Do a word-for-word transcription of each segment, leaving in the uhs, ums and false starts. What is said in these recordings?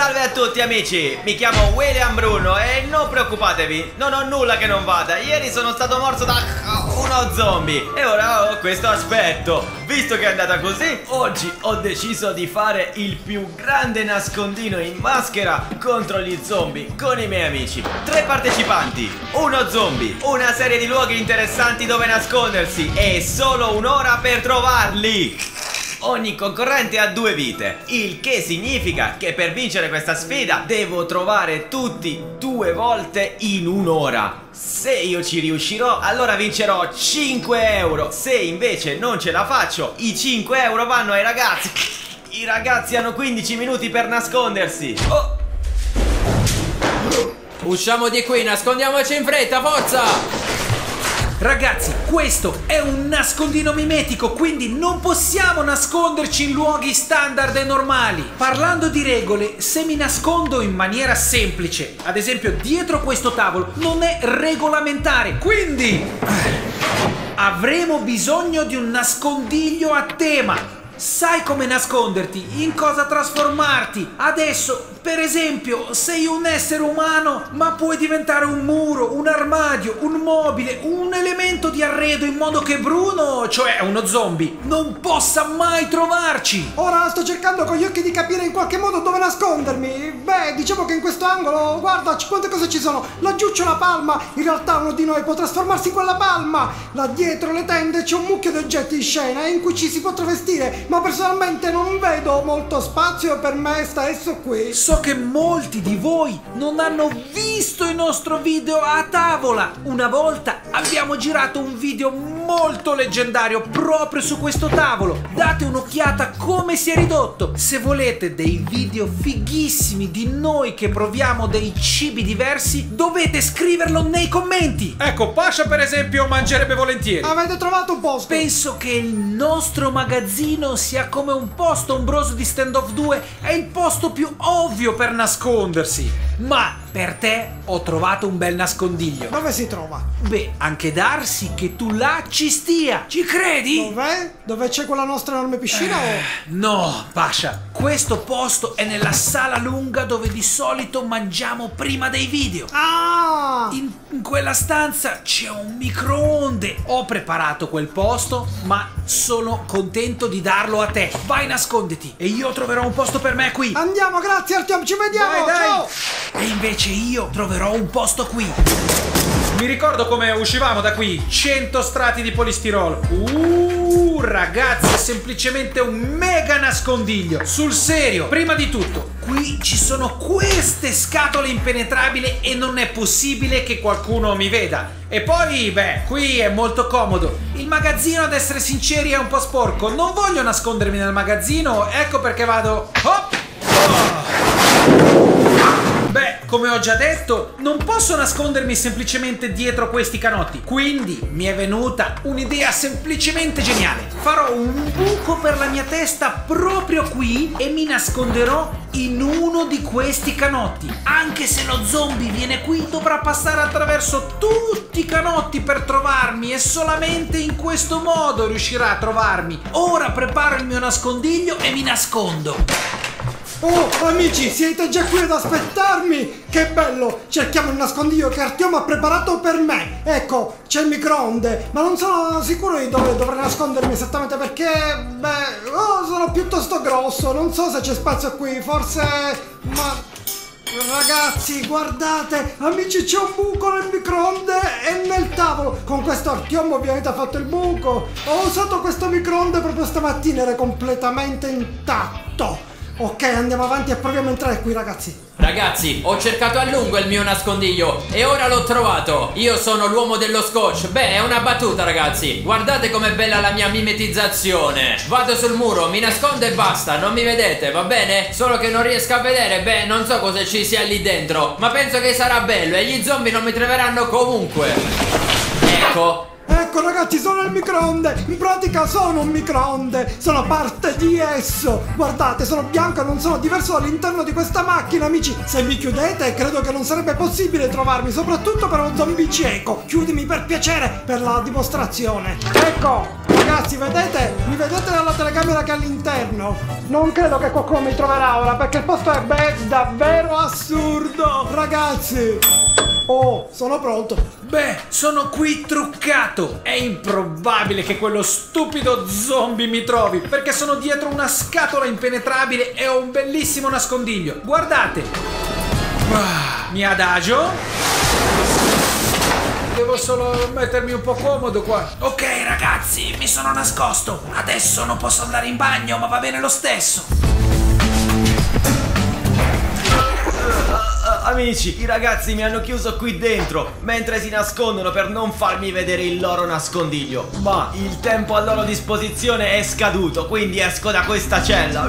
Salve a tutti amici, mi chiamo Vilyam Bruno e non preoccupatevi, non ho nulla che non vada. Ieri sono stato morso da uno zombie e ora ho questo aspetto. Visto che è andata così, oggi ho deciso di fare il più grande nascondino in maschera contro gli zombie con i miei amici. Tre partecipanti, uno zombie, una serie di luoghi interessanti dove nascondersi e solo un'ora per trovarli. Ogni concorrente ha due vite, il che significa che per vincere questa sfida devo trovare tutti due volte in un'ora. Se io ci riuscirò, allora vincerò cinque euro. Se invece non ce la faccio, i cinque euro vanno ai ragazzi. I ragazzi hanno quindici minuti per nascondersi. Oh. Usciamo di qui, nascondiamoci in fretta, forza! Ragazzi, questo è un nascondino mimetico, quindi non possiamo nasconderci in luoghi standard e normali. Parlando di regole, se mi nascondo in maniera semplice, ad esempio dietro questo tavolo, non è regolamentare, quindi avremo bisogno di un nascondiglio a tema. Sai come nasconderti, in cosa trasformarti. Adesso, per esempio, sei un essere umano, ma puoi diventare un muro, un armadio, un mobile, un elemento di arredo, in modo che Bruno, cioè uno zombie, non possa mai trovarci. Ora sto cercando con gli occhi di capire in qualche modo dove nascondermi. Beh, diciamo che in questo angolo, guarda quante cose ci sono. Laggiù c'è una palma, in realtà uno di noi può trasformarsi in quella palma. Là dietro le tende c'è un mucchio di oggetti in scena in cui ci si può travestire, ma personalmente non vedo molto spazio per me sta esso qui. So che molti di voi non hanno visto il nostro video a tavola. Una volta abbiamo girato un video molto leggendario proprio su questo tavolo. Date un'occhiata come si è ridotto. Se volete dei video fighissimi di noi che proviamo dei cibi diversi, dovete scriverlo nei commenti. Ecco, Pasha per esempio mangerebbe volentieri. Avete trovato un posto? Penso che il nostro magazzino sia come un posto ombroso di Standoff due, è il posto più ovvio per nascondersi. Ma per te ho trovato un bel nascondiglio. Dove si trova? Beh, anche darsi che tu là ci stia. Ci credi? Dov'è? Dove c'è quella nostra enorme piscina eh, o? No, Pasha, questo posto è nella sala lunga dove di solito mangiamo prima dei video. Ah! In, in quella stanza c'è un microonde. Ho preparato quel posto, ma sono contento di darlo a te. Vai, nasconditi e io troverò un posto per me qui. Andiamo, grazie Artyom, ci vediamo. Vai, dai. Ciao! E invece io troverò un posto qui. Mi ricordo come uscivamo da qui. cento strati di polistirolo. Uh, ragazzi, è semplicemente un mega nascondiglio. Sul serio, prima di tutto, qui ci sono queste scatole impenetrabili e non è possibile che qualcuno mi veda. E poi, beh, qui è molto comodo. Il magazzino, ad essere sinceri, è un po' sporco. Non voglio nascondermi nel magazzino, ecco perché vado... Hop! Oh! Beh, come ho già detto, non posso nascondermi semplicemente dietro questi canotti. Quindi mi è venuta un'idea semplicemente geniale. Farò un buco per la mia testa proprio qui e mi nasconderò in uno di questi canotti. Anche se lo zombie viene qui, dovrà passare attraverso tutti i canotti per trovarmi e solamente in questo modo riuscirà a trovarmi. Ora preparo il mio nascondiglio e mi nascondo. Oh, amici, siete già qui ad aspettarmi? Che bello! Cerchiamo il nascondiglio che Artyom ha preparato per me. Ecco, c'è il microonde, ma non sono sicuro di dove dovrei nascondermi esattamente perché... Beh, oh, sono piuttosto grosso, non so se c'è spazio qui, forse... Ma... Ragazzi, guardate, amici, c'è un buco nel microonde e nel tavolo. Con questo Artyom ovviamente ha fatto il buco. Ho usato questo microonde proprio stamattina, era completamente intatto. Ok, andiamo avanti e proviamo a entrare qui, ragazzi. Ragazzi, ho cercato a lungo il mio nascondiglio e ora l'ho trovato. Io sono l'uomo dello scotch. Beh, è una battuta, ragazzi. Guardate com'è bella la mia mimetizzazione. Vado sul muro, mi nascondo e basta. Non mi vedete, va bene? Solo che non riesco a vedere. Beh, non so cosa ci sia lì dentro, ma penso che sarà bello e gli zombie non mi troveranno comunque. Ecco. Ecco ragazzi, sono il microonde, in pratica sono un microonde, sono parte di esso. Guardate, sono bianco e non sono diverso dall'interno di questa macchina, amici. Se mi chiudete credo che non sarebbe possibile trovarmi, soprattutto per un zombie cieco. Chiudimi per piacere, per la dimostrazione. Ecco. ragazzi, vedete? Mi vedete dalla telecamera che è all'interno? Non credo che qualcuno mi troverà ora, perché il posto è be- davvero assurdo, ragazzi. Oh, sono pronto. Beh, sono qui truccato. È improbabile che quello stupido zombie mi trovi, perché sono dietro una scatola impenetrabile e ho un bellissimo nascondiglio. Guardate. Ah, mi adagio. Devo solo mettermi un po' comodo qua. Ok ragazzi, mi sono nascosto. Adesso non posso andare in bagno, ma va bene lo stesso. Amici, i ragazzi mi hanno chiuso qui dentro mentre si nascondono per non farmi vedere il loro nascondiglio. Ma il tempo a loro disposizione è scaduto, quindi esco da questa cella.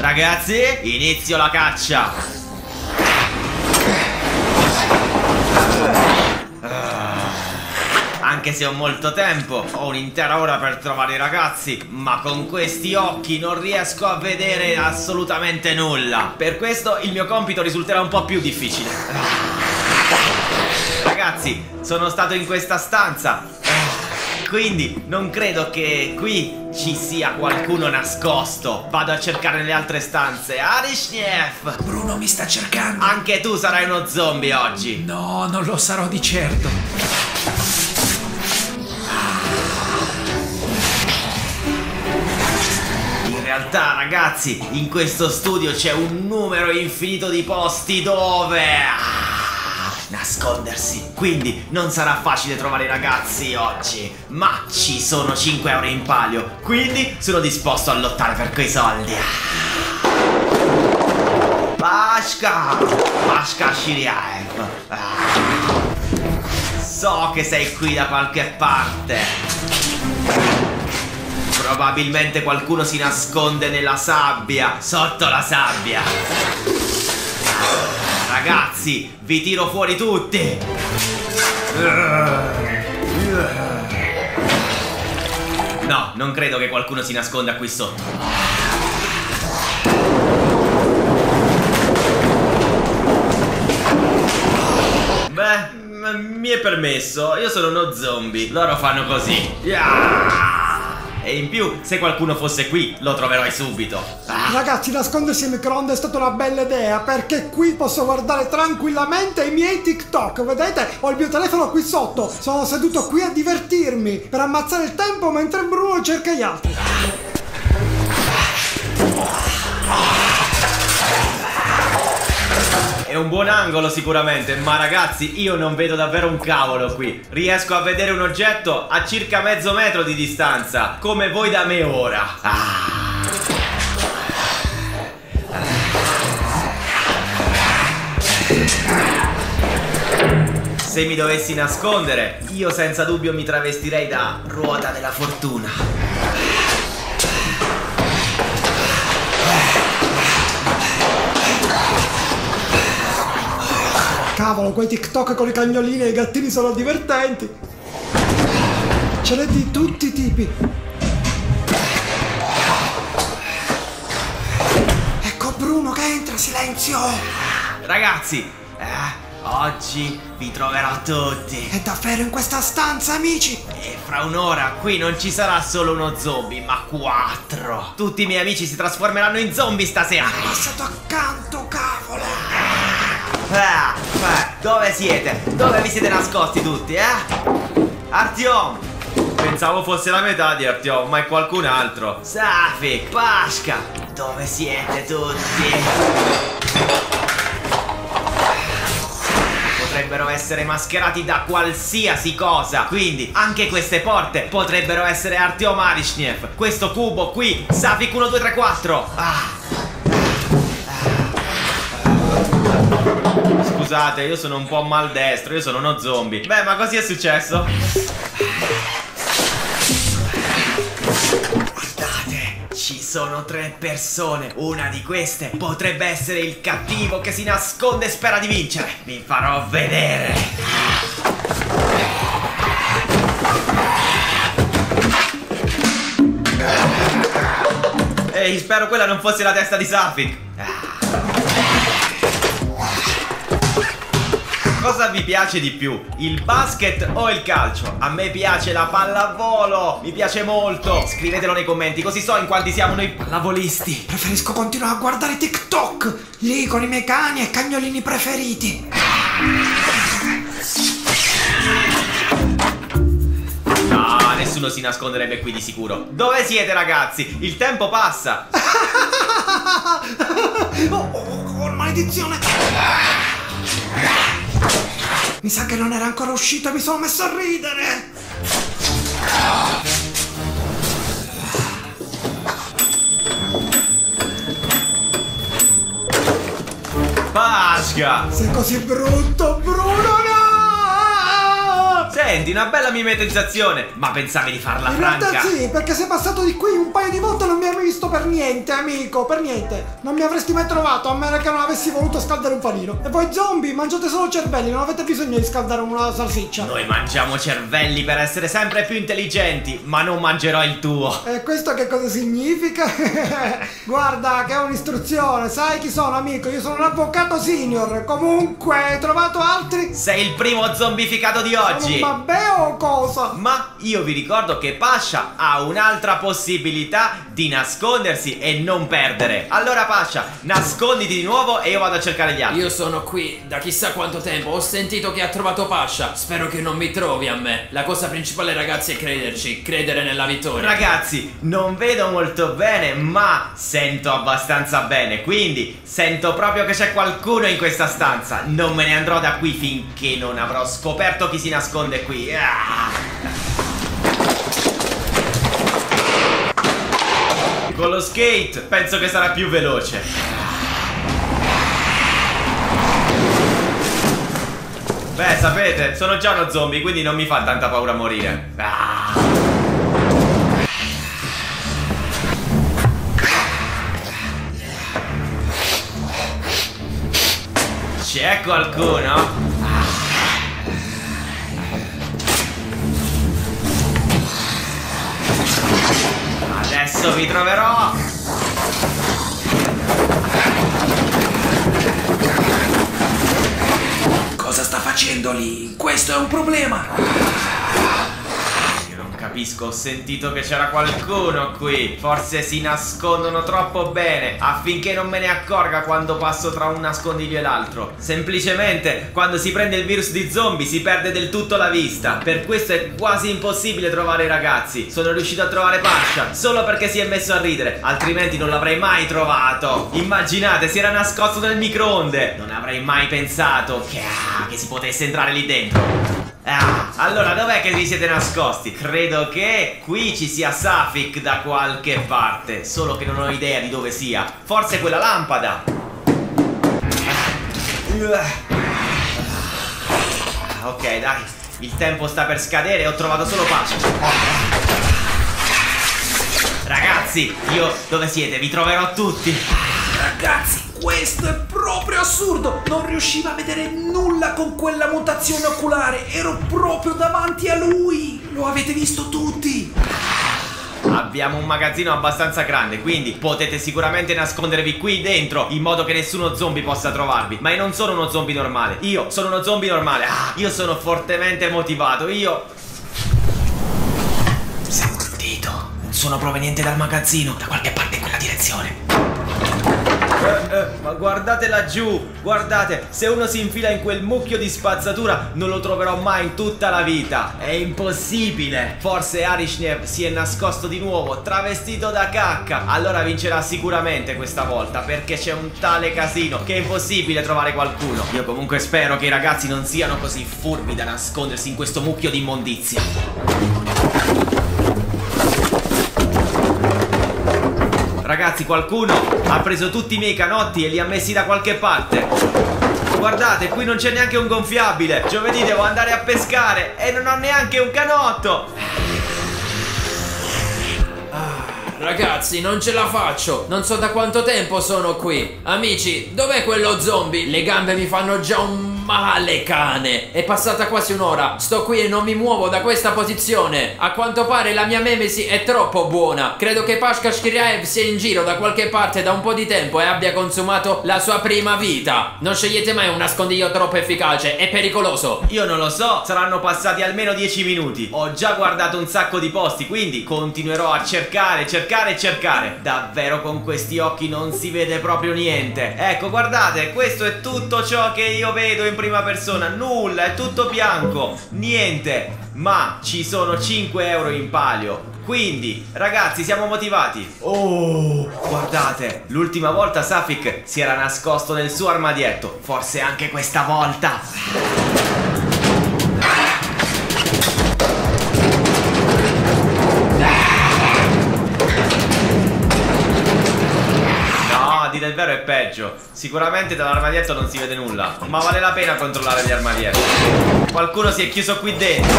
Ragazzi, inizio la caccia. uh, Anche se ho molto tempo, ho un'intera ora per trovare i ragazzi, ma con questi occhi non riesco a vedere assolutamente nulla. Per questo il mio compito risulterà un po' più difficile. uh, Ragazzi, sono stato in questa stanza, uh, quindi non credo che qui ci sia qualcuno nascosto. Vado a cercare nelle altre stanze. Arishnev! Bruno mi sta cercando. Anche tu sarai uno zombie oggi. No, non lo sarò di certo. In realtà, ragazzi, in questo studio c'è un numero infinito di posti dove nascondersi, quindi non sarà facile trovare i ragazzi oggi, ma ci sono cinque euro in palio, quindi sono disposto a lottare per quei soldi. Pashka! Pashka Shiryaev, so che sei qui da qualche parte. Probabilmente qualcuno si nasconde nella sabbia, sotto la sabbia. Ragazzi, vi tiro fuori tutti! No, non credo che qualcuno si nasconda qui sotto. Beh, mi è permesso, io sono uno zombie. Loro fanno così. E in più, se qualcuno fosse qui, lo troverai subito. Ah. Ragazzi, nascondersi in microonde è stata una bella idea, perché qui posso guardare tranquillamente i miei TikTok. Vedete? Ho il mio telefono qui sotto. Sono seduto qui a divertirmi, per ammazzare il tempo mentre Bruno cerca gli altri. È un buon angolo sicuramente, ma ragazzi, io non vedo davvero un cavolo qui. Riesco a vedere un oggetto a circa mezzo metro di distanza, come voi da me ora. Ah. Se mi dovessi nascondere, io senza dubbio mi travestirei da ruota della fortuna. Cavolo, quei TikTok con i cagnolini e i gattini sono divertenti. Ce n'è di tutti i tipi. Ecco Bruno che entra, silenzio. Ragazzi, eh, oggi vi troverò tutti. È davvero in questa stanza, amici. E fra un'ora qui non ci sarà solo uno zombie, ma quattro. Tutti i miei amici si trasformeranno in zombie stasera. È passato accanto, cavolo. Ah, ah, dove siete? Dove vi siete nascosti tutti, eh? Artyom! Pensavo fosse la metà di Artyom, ma è qualcun altro. Safik, Pashka! Dove siete tutti? Potrebbero essere mascherati da qualsiasi cosa, quindi anche queste porte potrebbero essere Artyom Arishnev. Questo cubo qui, Safik uno due tre quattro. Ah! Scusate, io sono un po' maldestro, io sono uno zombie. Beh, ma così è successo. Guardate, ci sono tre persone. Una di queste potrebbe essere il cattivo che si nasconde e spera di vincere. Vi farò vedere. Ehi, spero quella non fosse la testa di Safik. Cosa vi piace di più, il basket o il calcio? A me piace la pallavolo, mi piace molto. Scrivetelo nei commenti così so in quanti siamo noi pallavolisti. Preferisco continuare a guardare TikTok, lì con i miei cani e cagnolini preferiti. No, nessuno si nasconderebbe qui di sicuro. Dove siete ragazzi? Il tempo passa. Oh, oh, oh, maledizione! Mi sa che non era ancora uscita e mi sono messo a ridere! Pashka! Sei così brutto, Bruno! Senti, una bella mimetizzazione, ma pensavi di farla franca? In realtà sì, perché sei passato di qui un paio di volte e non mi hai visto per niente, amico, per niente. Non mi avresti mai trovato, a meno che non avessi voluto scaldare un panino. E voi zombie, mangiate solo cervelli, non avete bisogno di scaldare una salsiccia. Noi mangiamo cervelli per essere sempre più intelligenti, ma non mangerò il tuo. E questo che cosa significa? Guarda, che è un'istruzione, sai chi sono, amico? Io sono un avvocato senior, comunque, hai trovato altri? Sei il primo zombificato di oggi. Vabbè o cosa? Ma io vi ricordo che Pashka ha un'altra possibilità di nascondersi e non perdere. Allora Pashka, nasconditi di nuovo e io vado a cercare gli altri. Io sono qui da chissà quanto tempo, ho sentito che ha trovato Pashka. Spero che non mi trovi a me. La cosa principale ragazzi è crederci, credere nella vittoria. Ragazzi, non vedo molto bene ma sento abbastanza bene. Quindi sento proprio che c'è qualcuno in questa stanza. Non me ne andrò da qui finché non avrò scoperto chi si nasconde qui. Ah. Con lo skate penso che sarà più veloce. Beh, sapete, sono già uno zombie, quindi non mi fa tanta paura morire. Ah. C'è qualcuno? Adesso vi troverò! Cosa sta facendo lì? Questo è un problema! Io non capisco, ho sentito che c'era qualcuno qui. Forse si nascondono troppo bene affinché non me ne accorga quando passo tra un nascondiglio e l'altro. Semplicemente, quando si prende il virus di zombie si perde del tutto la vista. Per questo è quasi impossibile trovare i ragazzi. Sono riuscito a trovare Pashka solo perché si è messo a ridere, altrimenti non l'avrei mai trovato. Immaginate, si era nascosto nel microonde. Non avrei mai pensato che, ah, che si potesse entrare lì dentro. Ah, allora dov'è che vi siete nascosti? Credo che qui ci sia Safik da qualche parte, solo che non ho idea di dove sia. Forse quella lampada. Ok, dai, il tempo sta per scadere e ho trovato solo pace. Ragazzi, io dove siete? Vi troverò tutti. Ragazzi, questo è proprio assurdo! Non riuscivo a vedere nulla con quella mutazione oculare. Ero proprio davanti a lui. Lo avete visto tutti. Abbiamo un magazzino abbastanza grande, quindi potete sicuramente nascondervi qui dentro in modo che nessuno zombie possa trovarvi. Ma io non sono uno zombie normale. Io sono uno zombie normale. Ah, io sono fortemente motivato. Io... Sentito. Sono proveniente dal magazzino, da qualche parte in quella direzione. Eh, eh, ma guardate laggiù, guardate, se uno si infila in quel mucchio di spazzatura non lo troverò mai in tutta la vita. È impossibile. Forse Arishnev si è nascosto di nuovo, travestito da cacca. Allora vincerà sicuramente questa volta, perché c'è un tale casino che è impossibile trovare qualcuno. Io comunque spero che i ragazzi non siano così furbi da nascondersi in questo mucchio di immondizia. Ragazzi, qualcuno ha preso tutti i miei canotti e li ha messi da qualche parte. Guardate, qui non c'è neanche un gonfiabile. Giovedì devo andare a pescare e non ho neanche un canotto. Ah, ragazzi, non ce la faccio. Non so da quanto tempo sono qui. Amici, dov'è quello zombie? Le gambe mi fanno già un... male, cane. È passata quasi un'ora, sto qui e non mi muovo da questa posizione. A quanto pare la mia memesi è troppo buona. Credo che Pashka Shiryaev sia in giro da qualche parte da un po' di tempo e abbia consumato la sua prima vita. Non scegliete mai un nascondiglio troppo efficace, è pericoloso. Io non lo so, saranno passati almeno dieci minuti. Ho già guardato un sacco di posti, quindi continuerò a cercare, cercare, cercare. Davvero con questi occhi non si vede proprio niente. Ecco, guardate, questo è tutto ciò che io vedo in prima persona. Nulla, è tutto bianco, niente. Ma ci sono cinque euro in palio. Quindi, ragazzi, siamo motivati. Oh, guardate, l'ultima volta Safik si era nascosto nel suo armadietto. Forse anche questa volta. Del vero è peggio. Sicuramente dall'armadietto non si vede nulla, ma vale la pena controllare gli armadietti. Qualcuno si è chiuso qui dentro.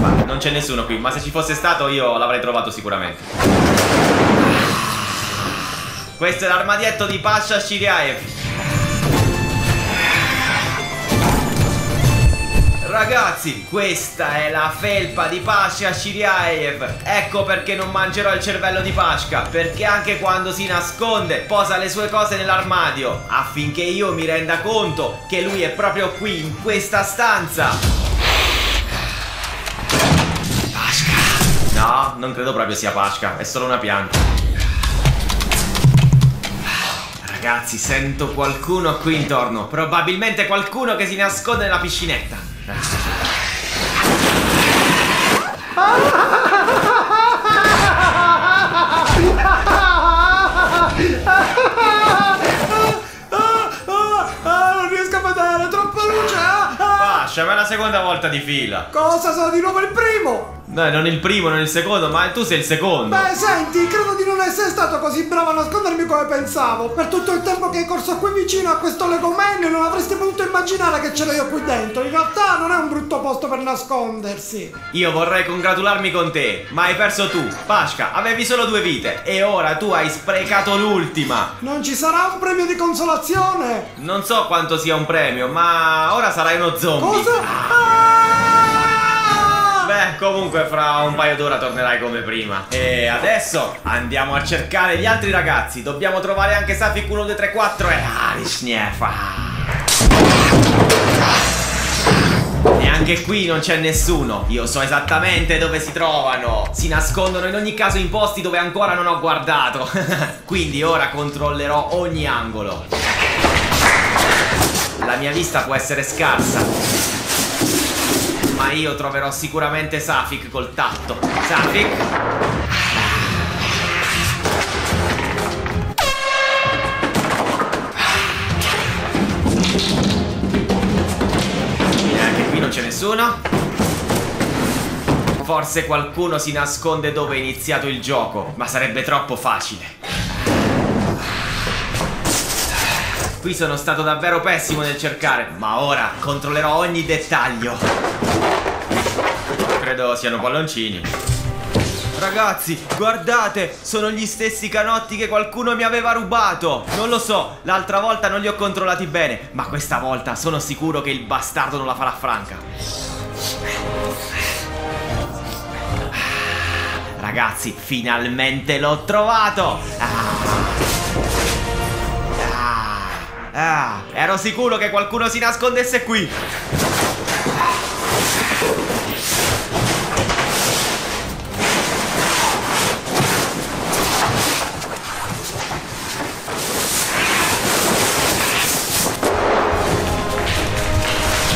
Ma non c'è nessuno qui, ma se ci fosse stato io l'avrei trovato sicuramente. Questo è l'armadietto di Pashka Shiryaev. Ragazzi, questa è la felpa di Pashka Shiryaev. Ecco perché non mangerò il cervello di Pashka, perché anche quando si nasconde posa le sue cose nell'armadio, affinché io mi renda conto che lui è proprio qui, in questa stanza. Pashka. No, non credo proprio sia Pashka, è solo una pianta. Ragazzi, sento qualcuno qui intorno. Probabilmente qualcuno che si nasconde nella piscinetta. Non riesco a vedere, troppa luce. Fascia, ma è la seconda volta di fila. Cosa, sono di nuovo il primo? No, non il primo, non il secondo, ma tu sei il secondo. Beh, senti, credo di non essere stato così bravo a nascondermi come pensavo. Per tutto il tempo che hai corso qui vicino a questo legomenio non avresti potuto immaginare che c'ero io qui dentro. In realtà non è un brutto posto per nascondersi. Io vorrei congratularmi con te, ma hai perso tu. Pashka, avevi solo due vite e ora tu hai sprecato l'ultima. Non ci sarà un premio di consolazione? Non so quanto sia un premio, ma ora sarai uno zombie. Cosa? Ah! Beh, comunque fra un paio d'ora tornerai come prima. E adesso andiamo a cercare gli altri ragazzi. Dobbiamo trovare anche Safik uno due tre quattro e Arishnev. Neanche qui non c'è nessuno. Io so esattamente dove si trovano. Si nascondono in ogni caso in posti dove ancora non ho guardato. Quindi ora controllerò ogni angolo. La mia vista può essere scarsa, ma io troverò sicuramente Safik col tatto. Safik? E anche qui non c'è nessuno. Forse qualcuno si nasconde dove è iniziato il gioco, ma sarebbe troppo facile. Qui sono stato davvero pessimo nel cercare, ma ora controllerò ogni dettaglio. Credo siano palloncini. Ragazzi, guardate, sono gli stessi canotti che qualcuno mi aveva rubato. Non lo so, l'altra volta non li ho controllati bene, ma questa volta sono sicuro che il bastardo non la farà franca. Ragazzi, finalmente l'ho trovato. Ah. Ah, ero sicuro che qualcuno si nascondesse qui.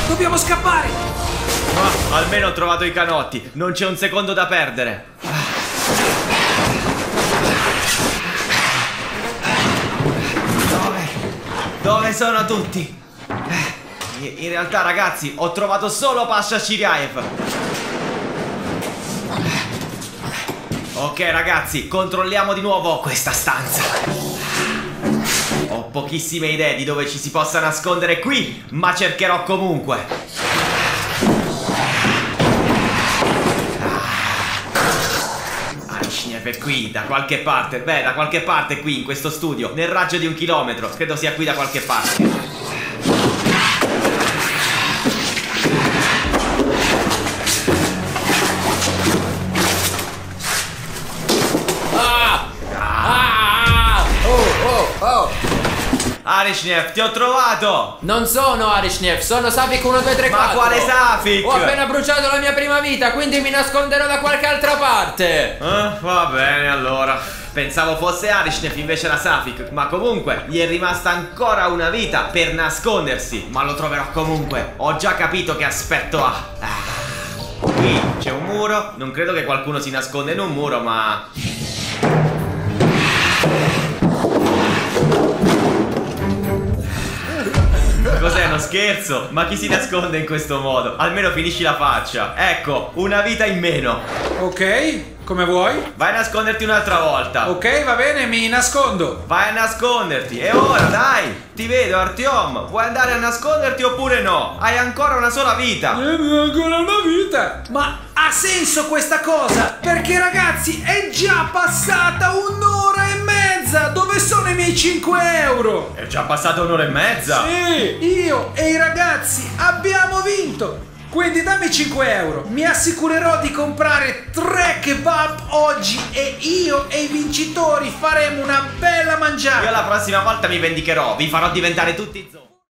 Dobbiamo scappare. Ma almeno ho trovato i canotti, non c'è un secondo da perdere. Dove sono tutti? In realtà, ragazzi, ho trovato solo Pashka Shiryaev. Ok, ragazzi, controlliamo di nuovo questa stanza. Ho pochissime idee di dove ci si possa nascondere qui, ma cercherò comunque. Arishnev per qui, da qualche parte. Beh, da qualche parte qui, in questo studio, nel raggio di un chilometro. Credo sia qui da qualche parte. Arishnev, ti ho trovato! Non sono Arishnev, sono Safik uno due tre quattro. Ma quale Safik? Ho appena bruciato la mia prima vita, quindi mi nasconderò da qualche altra parte. Ah, va bene allora. Pensavo fosse Arishnev, invece era Safik. Ma comunque, gli è rimasta ancora una vita per nascondersi. Ma lo troverò comunque. Ho già capito che aspetto ha. Ah. Qui c'è un muro. Non credo che qualcuno si nasconda in un muro, ma... Cos'è, uno scherzo? Ma chi si nasconde in questo modo? Almeno finisci la faccia. Ecco, una vita in meno. Ok, come vuoi? Vai a nasconderti un'altra volta. Ok, va bene, mi nascondo. Vai a nasconderti. E ora, dai! Ti vedo, Artyom. Vuoi andare a nasconderti oppure no? Hai ancora una sola vita. Eh, ancora una vita. Ma ha senso questa cosa? Perché, ragazzi, è già passata un'ora e mezza. Dove sono i miei cinque euro? È già passata un'ora e mezza. Sì, io e i ragazzi abbiamo vinto. Quindi dammi cinque euro. Mi assicurerò di comprare tre kebab oggi e io e i vincitori faremo una bella mangiata. Io la prossima volta mi vendicherò. Vi farò diventare tutti zombie.